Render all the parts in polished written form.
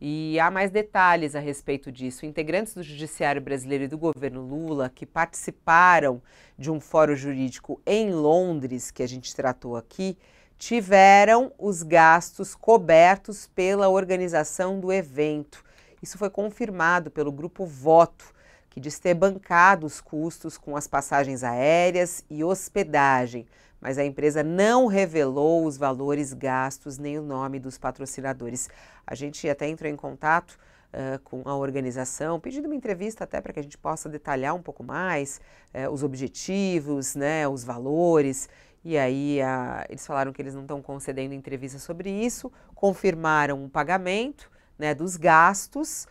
E há mais detalhes a respeito disso. Integrantes do Judiciário Brasileiro e do governo Lula que participaram de um fórum jurídico em Londres, que a gente tratou aqui, tiveram os gastos cobertos pela organização do evento. Isso foi confirmado pelo grupo Voto, que diz ter bancado os custos com as passagens aéreas e hospedagem, mas a empresa não revelou os valores gastos nem o nome dos patrocinadores. A gente até entrou em contato com a organização, pedindo uma entrevista até para que a gente possa detalhar um pouco mais os objetivos, né, os valores, e aí eles falaram que eles não estão concedendo entrevista sobre isso, confirmaram o pagamento, né, dos gastos.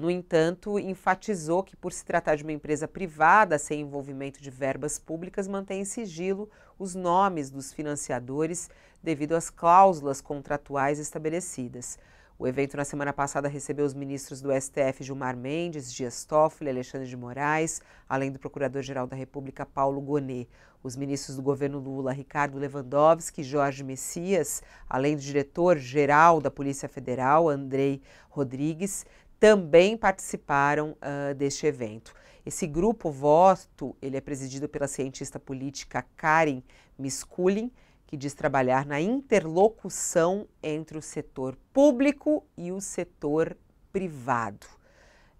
No entanto, enfatizou que, por se tratar de uma empresa privada sem envolvimento de verbas públicas, mantém em sigilo os nomes dos financiadores devido às cláusulas contratuais estabelecidas. O evento, na semana passada, recebeu os ministros do STF, Gilmar Mendes, Dias Toffoli, Alexandre de Moraes, além do Procurador-Geral da República, Paulo Gonet. Os ministros do governo Lula, Ricardo Lewandowski e Jorge Messias, além do diretor-geral da Polícia Federal, Andrei Rodrigues, também participaram deste evento. Esse grupo Voto, ele é presidido pela cientista política Karin Misculin, que diz trabalhar na interlocução entre o setor público e o setor privado.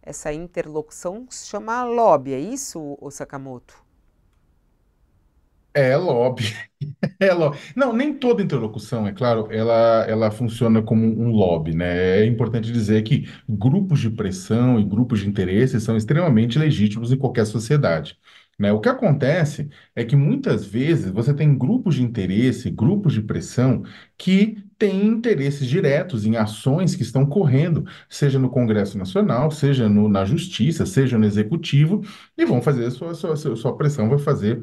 Essa interlocução se chama lobby, é isso, Sakamoto? É lobby. É lobby. Não, nem toda interlocução, é claro, ela funciona como um lobby, né? É importante dizer que grupos de pressão e grupos de interesse são extremamente legítimos em qualquer sociedade, né? O que acontece é que muitas vezes você tem grupos de interesse, grupos de pressão que têm interesses diretos em ações que estão correndo, seja no Congresso Nacional, seja na Justiça, seja no Executivo, e vão fazer a sua pressão, vai fazer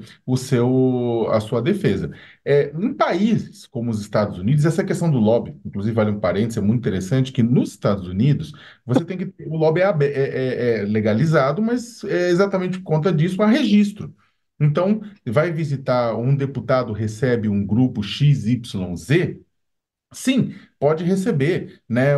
a sua defesa. Em países como os Estados Unidos, essa questão do lobby, inclusive vale um parênteses, é muito interessante que nos Estados Unidos você tem que ter o lobby é legalizado, mas é exatamente por conta disso há registro. Então, vai visitar um deputado, recebe um grupo XYZ, sim, pode receber, né?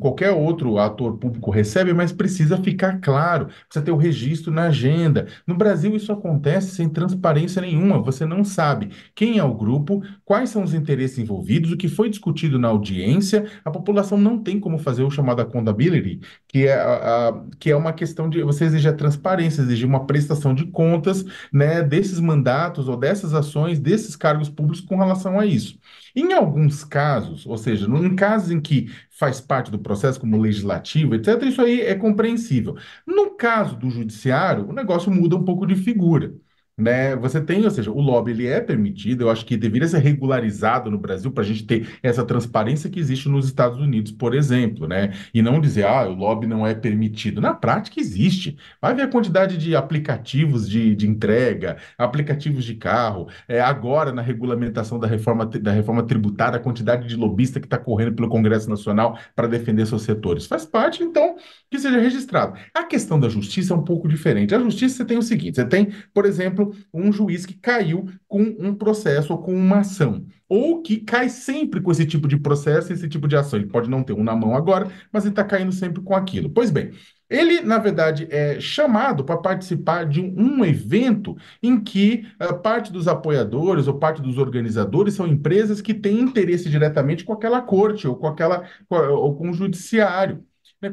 Qualquer outro ator público recebe, mas precisa ficar claro, precisa ter o registro na agenda. No Brasil isso acontece sem transparência nenhuma, você não sabe quem é o grupo, quais são os interesses envolvidos, o que foi discutido na audiência, a população não tem como fazer o chamado accountability, que é uma questão de você exigir a transparência, exigir uma prestação de contas, né, desses mandatos ou dessas ações, desses cargos públicos com relação a isso. Em alguns casos, ou seja, em casos em que faz parte do processo como legislativo, etc., isso aí é compreensível. No caso do judiciário, o negócio muda um pouco de figura, né? Você tem, ou seja, o lobby ele é permitido, eu acho que deveria ser regularizado no Brasil para a gente ter essa transparência que existe nos Estados Unidos, por exemplo, né? E não dizer, o lobby não é permitido. Na prática existe. Vai ver a quantidade de aplicativos de entrega, aplicativos de carro, agora na regulamentação da reforma tributária, a quantidade de lobista que está correndo pelo Congresso Nacional para defender seus setores. Faz parte, então, que seja registrado. A questão da justiça é um pouco diferente. A justiça você tem o seguinte, você tem, por exemplo, um juiz que caiu com um processo ou com uma ação, ou que cai sempre com esse tipo de processo, esse tipo de ação. Ele pode não ter um na mão agora, mas ele está caindo sempre com aquilo. Pois bem, ele, na verdade, é chamado para participar de um evento em que parte dos apoiadores ou parte dos organizadores são empresas que têm interesse diretamente com aquela corte ou com o judiciário.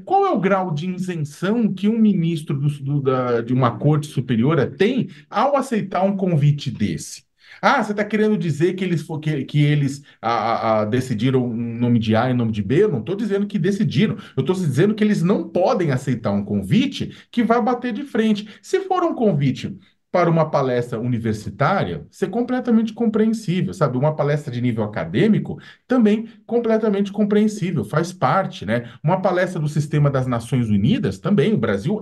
Qual é o grau de isenção que um ministro de uma corte superior tem ao aceitar um convite desse? Você está querendo dizer que eles decidiram em nome de A e em nome de B? Eu não estou dizendo que decidiram. Eu estou dizendo que eles não podem aceitar um convite que vai bater de frente. Se for um convite para uma palestra universitária, ser completamente compreensível, sabe? Uma palestra de nível acadêmico, também completamente compreensível, faz parte, né? Uma palestra do sistema das Nações Unidas, também, o Brasil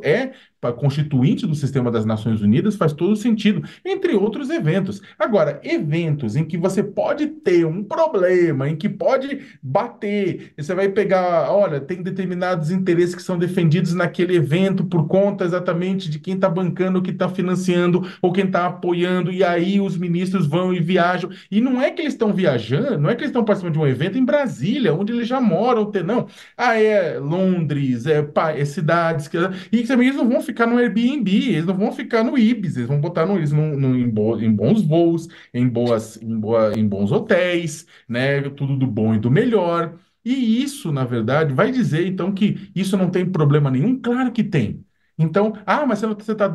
constituinte do sistema das Nações Unidas, faz todo sentido, entre outros eventos. Agora, eventos em que você pode ter um problema, em que pode bater, você vai pegar, olha, tem determinados interesses que são defendidos naquele evento por conta exatamente de quem está bancando, quem está financiando ou quem está apoiando, e aí os ministros vão e viajam, e não é que eles estão viajando, não é que eles estão participando de um evento em Brasília, onde eles já moram, não, é Londres, é cidades, e também eles não vão ficar no Airbnb, eles não vão ficar no Ibis, eles vão botar eles em bons voos, em bons hotéis, né? Tudo do bom e do melhor. E isso, na verdade, vai dizer, então, que isso não tem problema nenhum? Claro que tem. Então, mas você está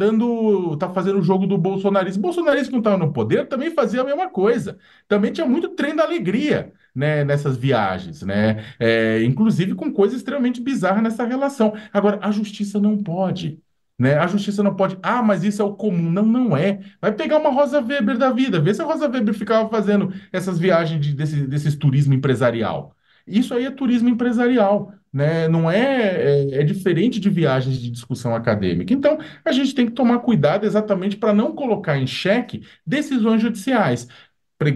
fazendo o jogo do bolsonarismo. O bolsonarismo, quando estava no poder, também fazia a mesma coisa. Também tinha muito trem da alegria, né, nessas viagens, né? Inclusive com coisas extremamente bizarras nessa relação. Agora, a justiça não pode, né? A justiça não pode. Mas isso é o comum. Não, não é. Vai pegar uma Rosa Weber da vida. Vê se a Rosa Weber ficava fazendo essas viagens desses turismo empresarial. Isso aí é turismo empresarial, né? Não é diferente de viagens de discussão acadêmica. Então, a gente tem que tomar cuidado exatamente para não colocar em xeque decisões judiciais.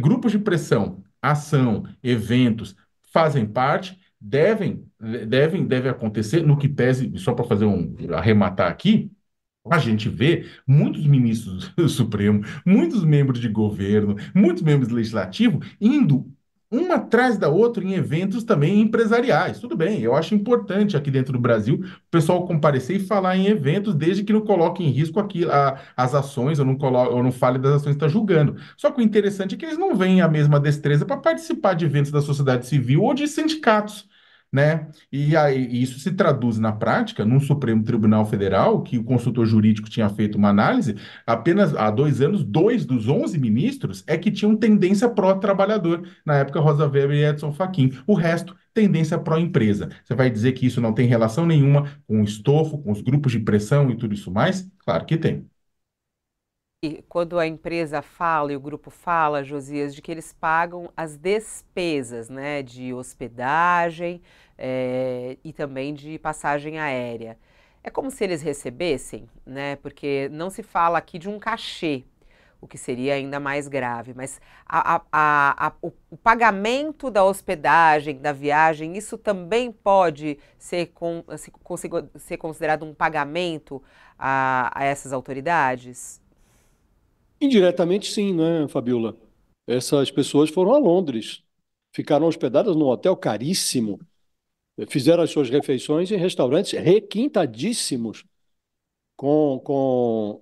Grupos de pressão, ação, eventos fazem parte, deve acontecer, no que pese, só para fazer arrematar aqui. A gente vê muitos ministros do Supremo, muitos membros de governo, muitos membros do Legislativo indo uma atrás da outra em eventos também empresariais. Tudo bem, eu acho importante aqui dentro do Brasil o pessoal comparecer e falar em eventos, desde que não coloque em risco aqui as ações, ou não fale das ações que está julgando. Só que o interessante é que eles não veem a mesma destreza para participar de eventos da sociedade civil ou de sindicatos, né? E aí, isso se traduz na prática, num Supremo Tribunal Federal, que o consultor jurídico tinha feito uma análise, apenas há 2 anos, 2 dos 11 ministros que tinham tendência pró-trabalhador, na época Rosa Weber e Edson Fachin, o resto tendência pró-empresa. Você vai dizer que isso não tem relação nenhuma com o estofo, com os grupos de pressão e tudo isso mais? Claro que tem. E quando a empresa fala e o grupo fala, Josias, de que eles pagam as despesas, né, de hospedagem e também de passagem aérea, é como se eles recebessem, né, porque não se fala aqui de um cachê, o que seria ainda mais grave, mas o pagamento da hospedagem, da viagem, isso também pode ser considerado um pagamento a essas autoridades? Indiretamente, sim, né, Fabiola? Essas pessoas foram a Londres, ficaram hospedadas num hotel caríssimo, fizeram as suas refeições em restaurantes requintadíssimos, com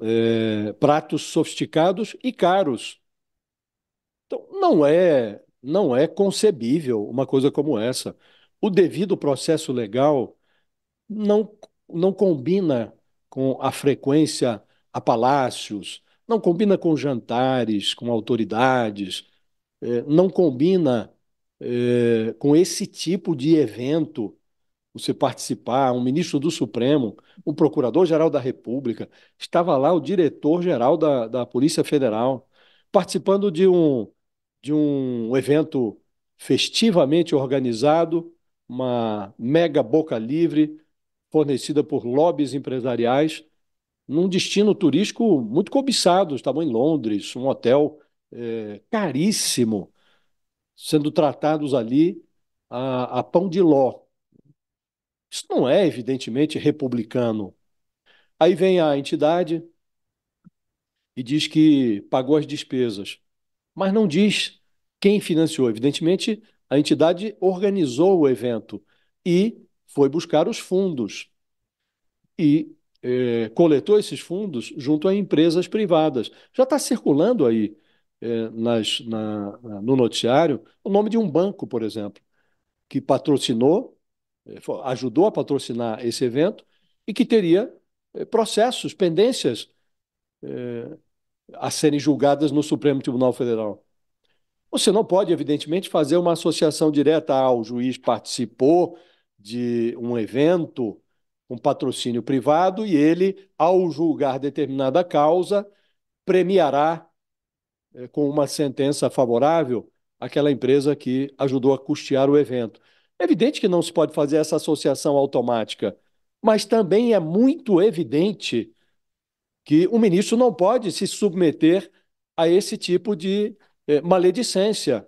pratos sofisticados e caros. Então, não é concebível uma coisa como essa. O devido processo legal não combina com a frequência a palácios, não combina com jantares, com autoridades, não combina com esse tipo de evento, você participar, um ministro do Supremo, um procurador-geral da República, estava lá o diretor-geral da Polícia Federal, participando de um evento festivamente organizado, uma mega boca livre, fornecida por lobbies empresariais, num destino turístico muito cobiçado. Estavam em Londres, um hotel caríssimo, sendo tratados ali a pão de ló. Isso não é, evidentemente, republicano. Aí vem a entidade e diz que pagou as despesas, mas não diz quem financiou. Evidentemente, a entidade organizou o evento e foi buscar os fundos. E coletou esses fundos junto a empresas privadas. Já está circulando aí no noticiário o nome de um banco, por exemplo, que patrocinou, ajudou a patrocinar esse evento e que teria processos, pendências a serem julgadas no Supremo Tribunal Federal. Você não pode, evidentemente, fazer uma associação direta ao juiz participou de um evento, um patrocínio privado, e ele, ao julgar determinada causa, premiará com uma sentença favorável aquela empresa que ajudou a custear o evento. É evidente que não se pode fazer essa associação automática, mas também é muito evidente que o ministro não pode se submeter a esse tipo de maledicência.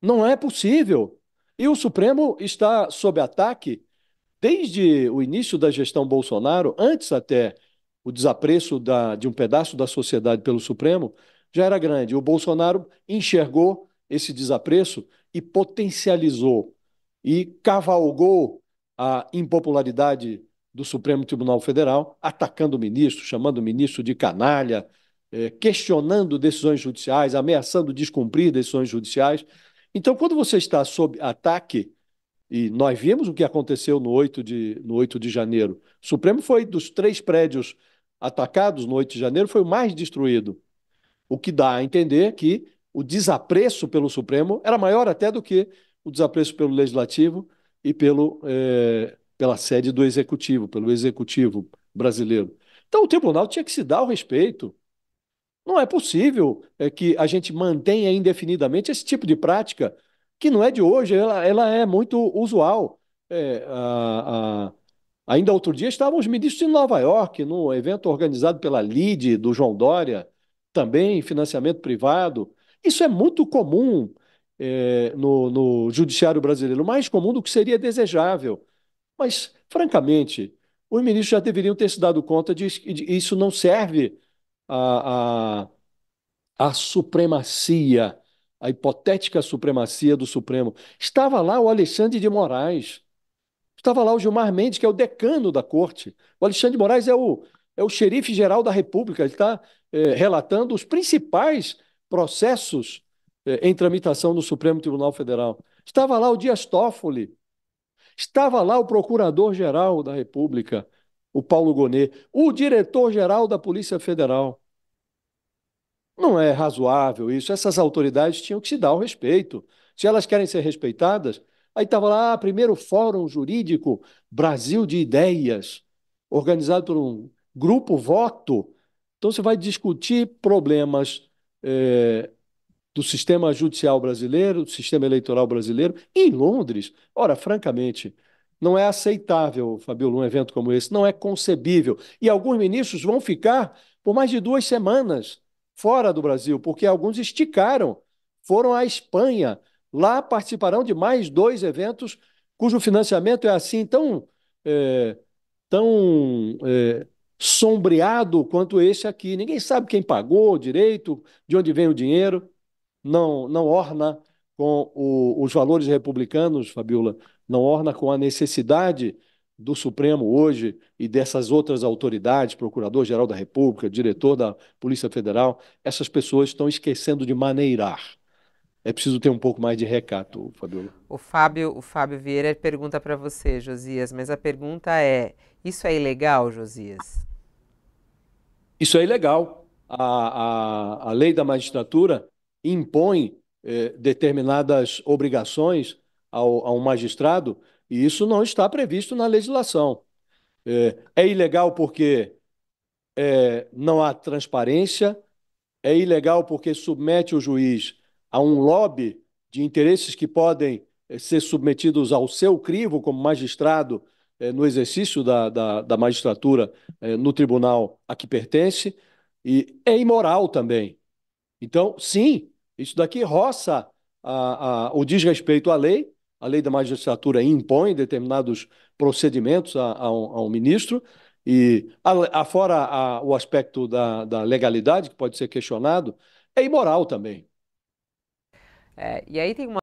Não é possível. E o Supremo está sob ataque desde o início da gestão Bolsonaro, antes até o desapreço de um pedaço da sociedade pelo Supremo, já era grande. O Bolsonaro enxergou esse desapreço e potencializou e cavalgou a impopularidade do Supremo Tribunal Federal, atacando o ministro, chamando o ministro de canalha, questionando decisões judiciais, ameaçando descumprir decisões judiciais. Então, quando você está sob ataque, e nós vimos o que aconteceu no 8 de janeiro, o Supremo foi, dos três prédios atacados no 8 de janeiro, foi o mais destruído, o que dá a entender que o desapreço pelo Supremo era maior até do que o desapreço pelo Legislativo e pela sede do Executivo, pelo Executivo brasileiro. Então, o Tribunal tinha que se dar o respeito. Não é possível que a gente mantenha indefinidamente esse tipo de prática, que não é de hoje, ela é muito usual. Ainda outro dia estavam os ministros em Nova York, no evento organizado pela LIDE, do João Dória, também financiamento privado. Isso é muito comum no judiciário brasileiro, mais comum do que seria desejável. Mas, francamente, os ministros já deveriam ter se dado conta de que isso não serve à supremacia, à hipotética supremacia do Supremo. Estava lá o Alexandre de Moraes, estava lá o Gilmar Mendes, que é o decano da corte. O Alexandre de Moraes é o xerife-geral da República, ele está relatando os principais processos em tramitação no Supremo Tribunal Federal. Estava lá o Dias Toffoli, estava lá o Procurador-Geral da República, o Paulo Gonet, o Diretor-Geral da Polícia Federal. Não é razoável isso. Essas autoridades tinham que se dar o respeito. Se elas querem ser respeitadas, aí estava lá primeiro Fórum Jurídico Brasil de Ideias, organizado por um grupo Voto. Então você vai discutir problemas do sistema judicial brasileiro, do sistema eleitoral brasileiro, em Londres. Ora, francamente, não é aceitável, Fabíola, um evento como esse, não é concebível. E alguns ministros vão ficar por mais de 2 semanas fora do Brasil, porque alguns esticaram, foram à Espanha. Lá participarão de mais 2 eventos cujo financiamento é assim tão sombreado quanto esse aqui. Ninguém sabe quem pagou direito, de onde vem o dinheiro. Não orna com os valores republicanos, Fabíola, não orna com a necessidade do Supremo hoje e dessas outras autoridades, Procurador-Geral da República, Diretor da Polícia Federal. Essas pessoas estão esquecendo de maneirar. É preciso ter um pouco mais de recato, Fabíola. O Fábio Vieira pergunta para você, Josias, mas a pergunta é, isso é ilegal, Josias? Isso é ilegal. A lei da magistratura impõe determinadas obrigações a um magistrado e isso não está previsto na legislação. É ilegal porque não há transparência, é ilegal porque submete o juiz a um lobby de interesses que podem ser submetidos ao seu crivo como magistrado no exercício da magistratura no tribunal a que pertence, e é imoral também. Então, sim, isso daqui roça o desrespeito à lei. A lei da magistratura impõe determinados procedimentos a um ministro, e fora o aspecto da legalidade, que pode ser questionado, é imoral também. E aí tem uma